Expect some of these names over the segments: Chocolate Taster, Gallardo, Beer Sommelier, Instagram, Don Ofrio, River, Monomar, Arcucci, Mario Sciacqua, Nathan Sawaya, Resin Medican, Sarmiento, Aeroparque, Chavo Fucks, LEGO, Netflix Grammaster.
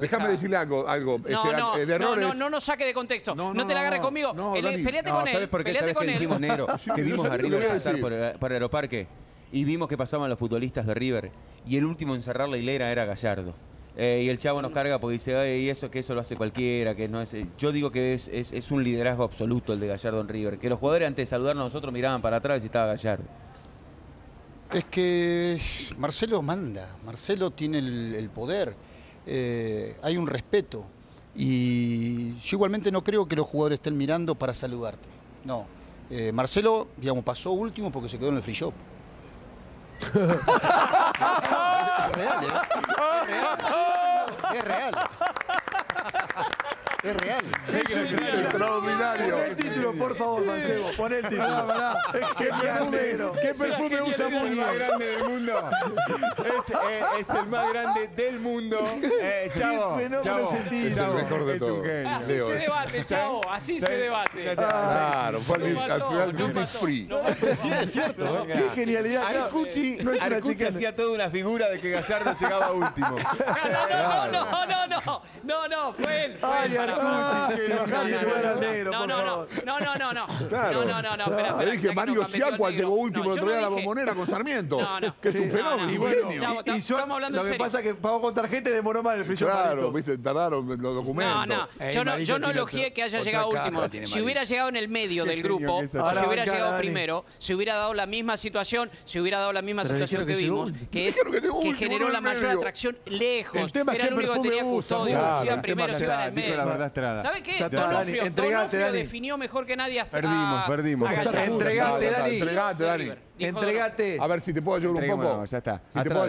Déjame decirle algo. No nos saque de contexto. No te la agarres conmigo. Peleate con él. ¿Sabes por qué? ¿Sabes que dijimos, negro? Que vimos a River pasar por Aeroparque y vimos que pasaban los futbolistas de River y el último en cerrar la hilera era Gallardo. Y el chavo nos carga porque dice, ay, eso lo hace cualquiera, que no es. Yo digo que es un liderazgo absoluto el de Gallardo en River. Que los jugadores antes de saludarnos a nosotros miraban para atrás y estaba Gallardo. Es que Marcelo manda, Marcelo tiene el poder. Hay un respeto y yo igualmente no creo que los jugadores estén mirando para saludarte. No, Marcelo, digamos, pasó último porque se quedó en el free shop. Es real, ¿eh? Es real. Es real. Es extraordinario. Pon el título, por favor, Mancebo. Pon el título. ¿Qué perfume usa Mundo? Es el más grande del mundo. Es el más grande del mundo. Chavo. Es un genio. Así se debate, Chavo. Así se debate. Claro. Al final, duty free. Sí, es cierto. Qué genialidad. Arcucci hacía toda una figura de que Gallardo llegaba último. No. Fue él. No. Le dije, Mario Sciacqua llegó último dentro de la Bombonera con Sarmiento. Que es un fenómeno. Y lo que pasa es que pagó con tarjeta de Monomar el frijol. Claro, viste, tardaron los documentos. Yo no elogié que haya llegado último. Si hubiera llegado en el medio del grupo, si hubiera llegado primero, se hubiera dado la misma situación, que vimos, que es que generó la mayor atracción lejos. Era el único que tenía custodio. Primero se iba en el medio. ¿Sabes qué? Don Ofrio definió mejor que nadie hasta... Perdimos. Entregate, Dani. Entregate. A ver si te puedo ayudar un poco. Ya está. Si te puedo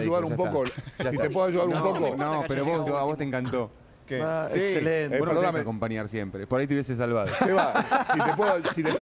ayudar un poco. No, pero a vos te encantó. Excelente. Bueno, te acompañar siempre. Por ahí te hubiese salvado. Se va. Si te puedo...